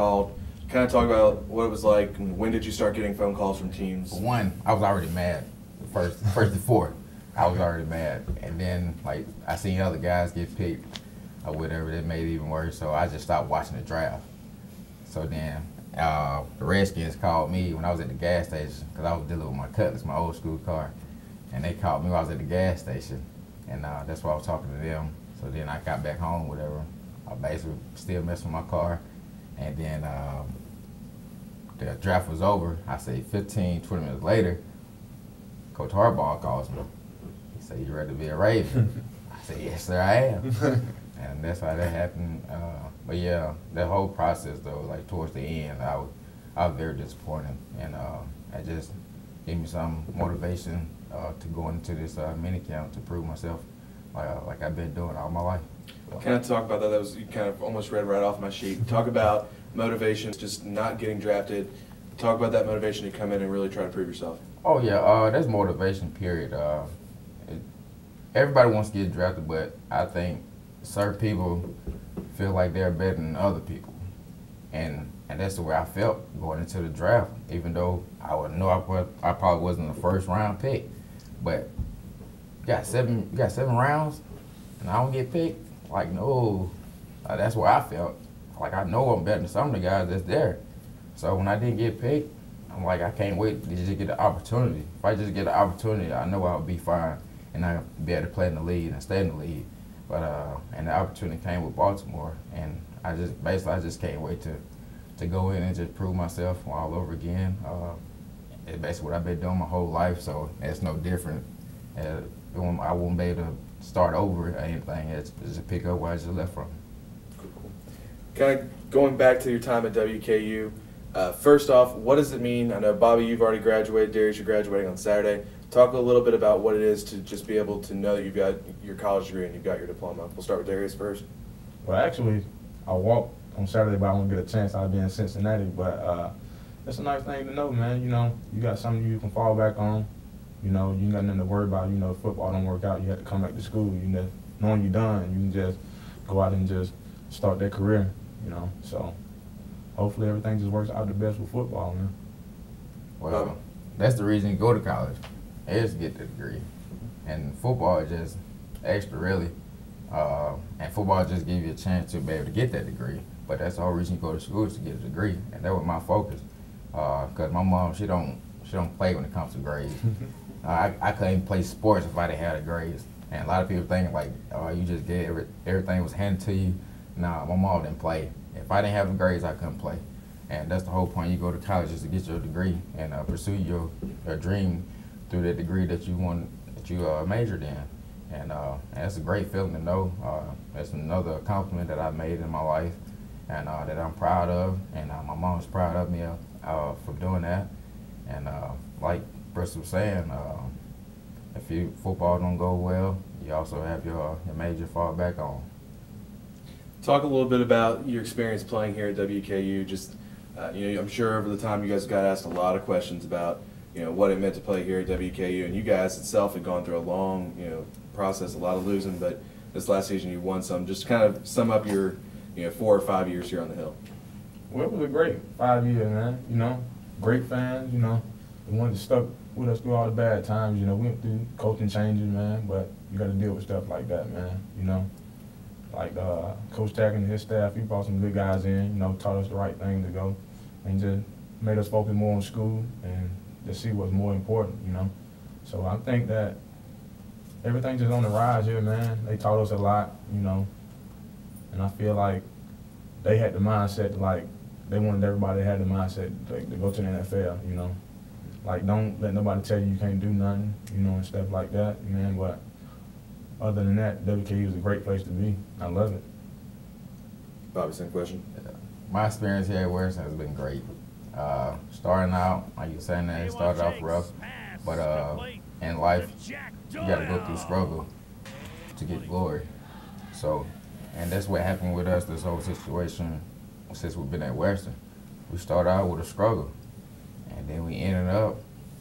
called. Kind of talk about what it was like, and when did you start getting phone calls from teams? One, I was already mad. First and fourth, I was already mad. And then, like, I seen other guys get picked or whatever, that made it even worse, so I just stopped watching the draft. So then the Redskins called me when I was at the gas station, because I was dealing with my Cutlass, my old school car. And they called me when I was at the gas station, and that's why I was talking to them. So then I got back home, whatever. I basically still messed with my car. And then the draft was over. I say 15, 20 minutes later, Coach Harbaugh calls me. He said, "You ready to be a Raven?" I said, "Yes, sir, I am." And that's how that happened. But yeah, that whole process though, like towards the end, I was very disappointed, and it just gave me some motivation to go into this minicamp to prove myself, like I've been doing all my life. Can I talk about that? That was, you kind of almost read right off my sheet. Talk about motivation, just not getting drafted. Talk about that motivation to come in and really try to prove yourself. Oh yeah, that's motivation. Period. Everybody wants to get drafted, but I think certain people feel like they're better than other people, and that's the way I felt going into the draft. Even though I would know I probably wasn't the first round pick, but got seven rounds, and I don't get picked. Like, no, that's what I felt. Like, I know I'm better than some of the guys that's there. So when I didn't get picked, I'm like, I can't wait to just get the opportunity. If I just get the opportunity, I know I'll be fine, and I'll be able to play in the league and stay in the league. But and the opportunity came with Baltimore, and I just can't wait to go in and just prove myself all over again. It's basically what I've been doing my whole life, so it's no different. I won't be able to start over or anything. It's just pick up where I just left from. Cool. Kind of going back to your time at WKU, first off, what does it mean? I know, Bobby, you've already graduated. Darius, you're graduating on Saturday. Talk a little bit about what it is to just be able to know that you've got your college degree and you've got your diploma. We'll start with Darius first. Well, actually, I walked on Saturday, but I won't get a chance. I'll be in Cincinnati. But it's a nice thing to know, man. You know, you got something you can fall back on. You know, you ain't got nothing to worry about. You know, football don't work out, you have to come back to school. You know, knowing you're done, you can just go out and just start that career, you know. So hopefully everything just works out the best with football, man. Well, that's the reason you go to college, is to get the degree. And football is just extra, really. And football just gives you a chance to be able to get that degree. But that's the whole reason you go to school, is to get a degree. And that was my focus. Because my mom, she don't play when it comes to grades. I couldn't even play sports if I didn't have the grades. And a lot of people think, like, oh, you just get everything was handed to you. Nah, my mom didn't play. If I didn't have the grades, I couldn't play. And that's the whole point. You go to college is to get your degree and pursue your dream through that degree that you want, that you majored in. And that's a great feeling to know. That's another accomplishment that I made in my life, and that I'm proud of. And my mom's proud of me for doing that. And like Bristol was saying, if you football don't go well, you also have your major fall back on. Talk a little bit about your experience playing here at WKU. Just you know, I'm sure over the time you guys got asked a lot of questions about, you know, what it meant to play here at WKU, and you guys itself had gone through a long, you know, process, a lot of losing, but this last season you won some. Just kind of sum up your, you know, 4 or 5 years here on the Hill. Well, it was a great 5 years, man. You know, great fans, you know, the ones that stuck with us through all the bad times. You know, we went through coaching changes, man, but you got to deal with stuff like that, man, you know. Like Coach Taggart and his staff, he brought some good guys in, you know, taught us the right thing to go, and just made us focus more on school and just see what's more important, you know. So I think that everything's just on the rise here, man. They taught us a lot, you know, and I feel like they had the mindset to, like, they wanted everybody to have the mindset to go to the NFL, you know. Like, don't let nobody tell you you can't do nothing, you know, and stuff like that, man. But other than that, WKU is a great place to be. I love it. Bobby, same question. Yeah. My experience here at Western has been great. Starting out, like you were saying, that it started off rough. But in life, you got to go through struggle to get glory. So, and that's what happened with us, this whole situation. Since we've been at Western, we started out with a struggle, and then we ended up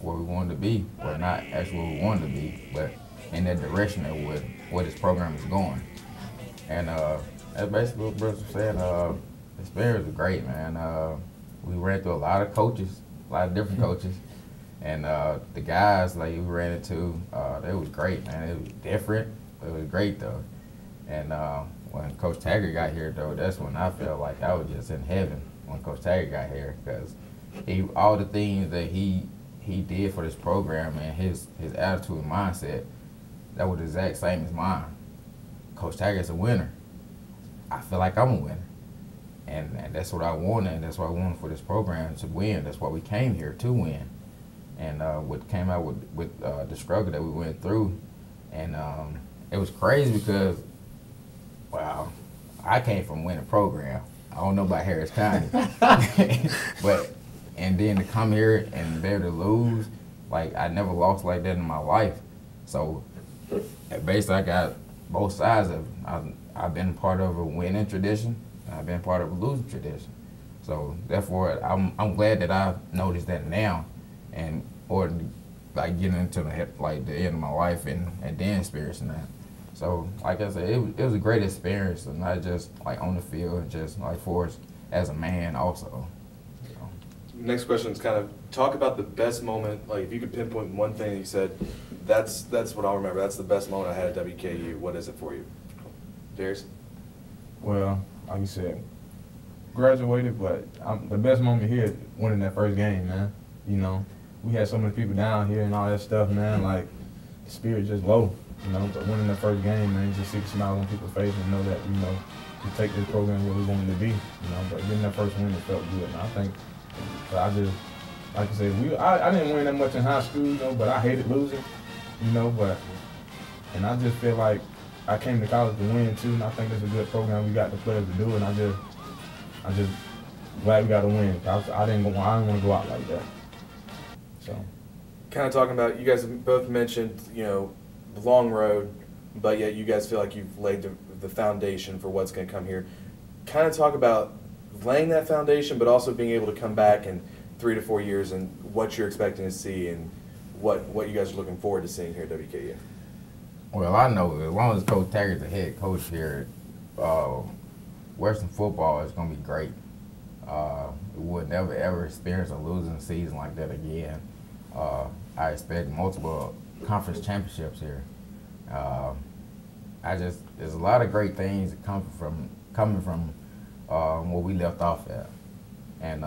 where we wanted to be. Well, not actually where we wanted to be, but in that direction of where this program is going. And that's basically what Bristol said. The experience was great, man. We ran through a lot of coaches, a lot of different coaches. And the guys like we ran into, they was great, man. It was different. It was great, though. And when Coach Taggart got here, though, that's when I felt like I was just in heaven when Coach Taggart got here, because he, all the things that he did for this program and his attitude and mindset, that was the exact same as mine. Coach Taggart's a winner. I feel like I'm a winner. And that's what I wanted, and that's what I wanted for this program, to win. That's why we came here, to win. And what came out with the struggle that we went through, and it was crazy because, wow, I came from winning program. I don't know about Harris County, but and then to come here and there to lose, like I never lost like that in my life. So basically, I got both sides of it. I've been part of a winning tradition. I've been part of a losing tradition. So therefore, I'm glad that I noticed that now. And or like getting into the end of my life and then experiencing that. So like I said, it was a great experience, and not just like on the field, just like for us as a man also. So. Next question is kind of talk about the best moment. Like if you could pinpoint one thing that you said, that's what I'll remember. That's the best moment I had at WKU. What is it for you, Darius? Well, like you said, graduated, but the best moment here, winning that first game, man. You know. We had so many people down here and all that stuff, man. Like, the spirit just low, you know. But winning the first game, man, just see the smile on people's face and know that, you know, we take this program where we want it to be, you know. But getting that first win, it felt good. And I think, I just, like I said, I didn't win that much in high school, you know, but I hated losing, you know. But, and I just feel like I came to college to win, too. And I think it's a good program. We got the players to do it. And I just glad we got to win. I didn't want to go out like that. So, kind of talking about, you guys have both mentioned, you know, the long road, but yet you guys feel like you've laid the foundation for what's going to come here. Kind of talk about laying that foundation, but also being able to come back in 3 to 4 years and what you're expecting to see and what you guys are looking forward to seeing here at WKU. Well, I know as long as Coach Taggart's the head coach here, Western football is going to be great. We would never ever experience a losing season like that again. I expect multiple conference championships here. There's a lot of great things that coming from where we left off at, and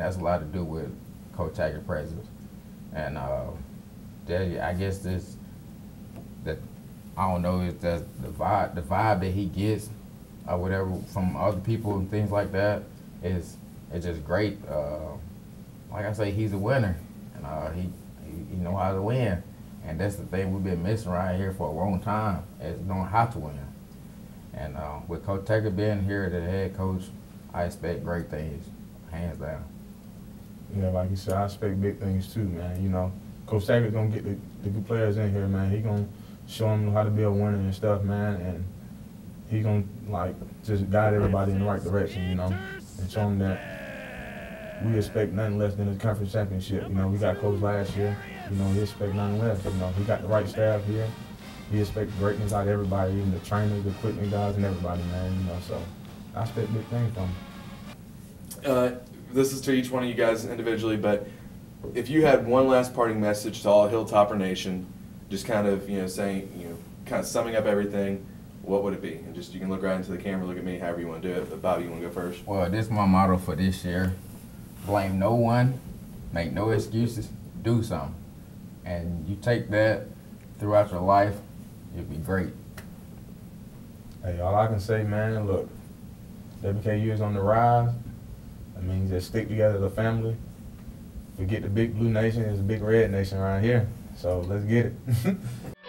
that's a lot to do with Coach Taggart's presence. And I guess I don't know if that's the vibe that he gets or whatever from other people and things like that. It's just great. Like I say, he's a winner, and he know how to win, and that's the thing we've been missing around here for a long time, is knowing how to win. And with Coach Taggart being here, the head coach, I expect great things, hands down. Yeah, like you said, I expect big things too, man. You know, Coach Taggart's gonna get the good players in here, man. He gonna show them how to be a winner and stuff, man, and he gonna like just guide everybody in the right direction, you know. And show them that we expect nothing less than a conference championship. You know, we got coached last year. You know, we expect nothing less. You know, we got the right staff here. We expect greatness out of everybody, even the trainers, the equipment guys, and everybody, man. You know, so I expect big things from them. This is to each one of you guys individually, but if you had one last parting message to all Hilltopper Nation, just kind of, you know, saying, you know, kind of summing up everything, what would it be? And just, you can look right into the camera, look at me, however you want to do it. But Bobby, you want to go first? Well, this is my motto for this year. Blame no one, make no excuses, do something. And you take that throughout your life, you'll be great. Hey, all I can say, man, look, WKU is on the rise. I mean, just stick together as a family. Forget the big blue nation, it's a big red nation around here. So let's get it.